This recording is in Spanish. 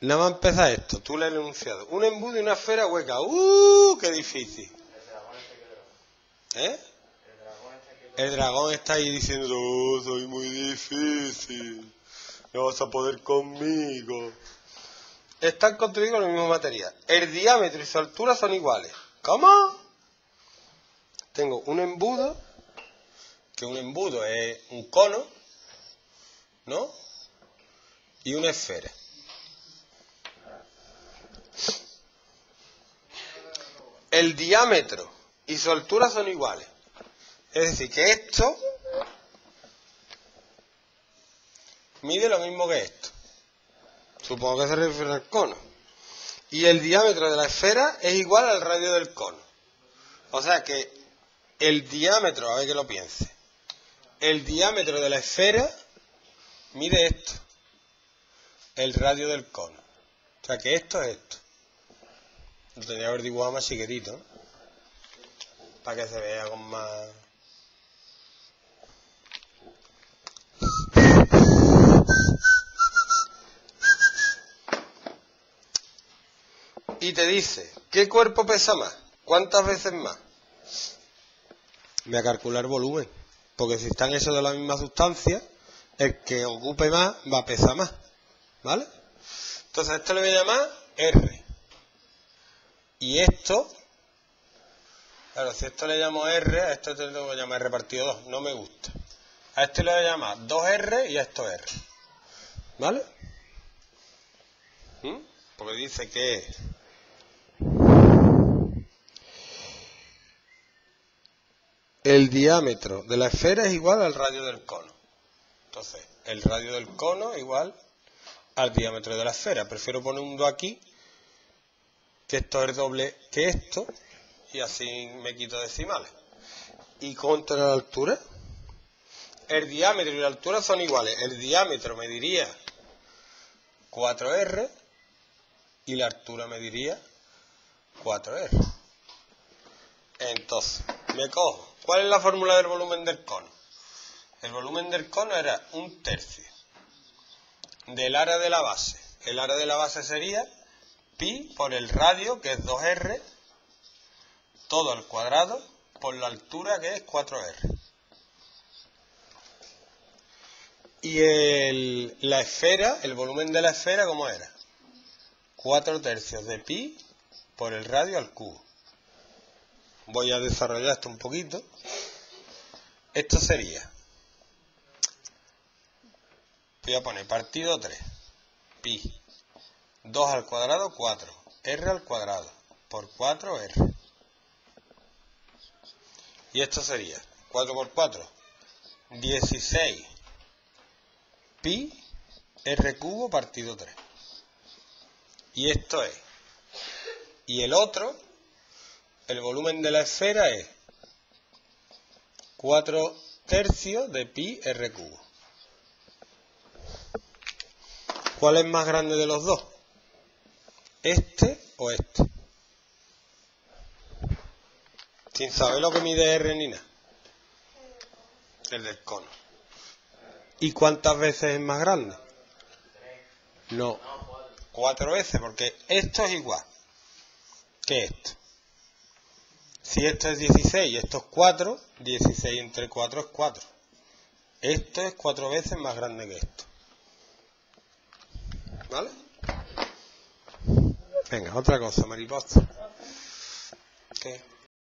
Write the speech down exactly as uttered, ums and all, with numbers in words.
Nada más empezar esto, tú le has enunciado. Un embudo y una esfera hueca. ¡Uh! ¡Qué difícil! ¿Eh? El dragón está ahí diciendo, oh, soy muy difícil, no vas a poder conmigo. Están construidos con el mismo material. El diámetro y su altura son iguales. ¿Cómo? Tengo un embudo, que un embudo es un cono, ¿no? Y una esfera. El diámetro y su altura son iguales. Es decir, que esto mide lo mismo que esto. Supongo que se refiere al cono. Y el diámetro de la esfera es igual al radio del cono. O sea que el diámetro, a ver que lo piense, el diámetro de la esfera mide esto, el radio del cono. O sea que esto es esto. Lo tenía que haber dibujado más chiquitito, ¿no? Para que se vea con más... Y te dice, ¿qué cuerpo pesa más? ¿Cuántas veces más? Voy a calcular volumen, porque si están hechos de la misma sustancia, el que ocupe más va a pesar más, ¿vale? Entonces esto le voy a llamar R. Y esto, claro, si esto le llamo R, a esto le tengo que llamar R partido dos, no me gusta. A este le voy a llamar dos R y a esto R, ¿vale? ¿Mm? Porque dice que... el diámetro de la esfera es igual al radio del cono. Entonces, el radio del cono es igual al diámetro de la esfera. Prefiero poner un dos aquí, que esto es doble que esto, y así me quito decimales. ¿Y cuánto era la altura? El diámetro y la altura son iguales. El diámetro me diría cuatro R y la altura me diría cuatro R. Entonces, me cojo. ¿Cuál es la fórmula del volumen del cono? El volumen del cono era un tercio del área de la base. El área de la base sería pi por el radio, que es dos R, todo al cuadrado, por la altura, que es cuatro R. Y el, la esfera, el volumen de la esfera, ¿cómo era? cuatro tercios de pi por el radio al cubo. Voy a desarrollar esto un poquito. Esto sería, voy a poner partido tres, pi, dos al cuadrado, cuatro, r al cuadrado, por cuatro, r. Y esto sería, cuatro por cuatro, dieciséis, pi, r cubo, partido tres. Y esto es, y el otro... el volumen de la esfera es cuatro tercios de pi r cubo. ¿Cuál es más grande de los dos? ¿Este o este? Sin saber lo que mide R ni nada. El del cono. ¿Y cuántas veces es más grande? No, cuatro veces, porque esto es igual que esto. Si esto es dieciséis y esto es cuatro, dieciséis entre cuatro es cuatro. Esto es cuatro veces más grande que esto. ¿Vale? Venga, otra cosa, mariposa. ¿Qué?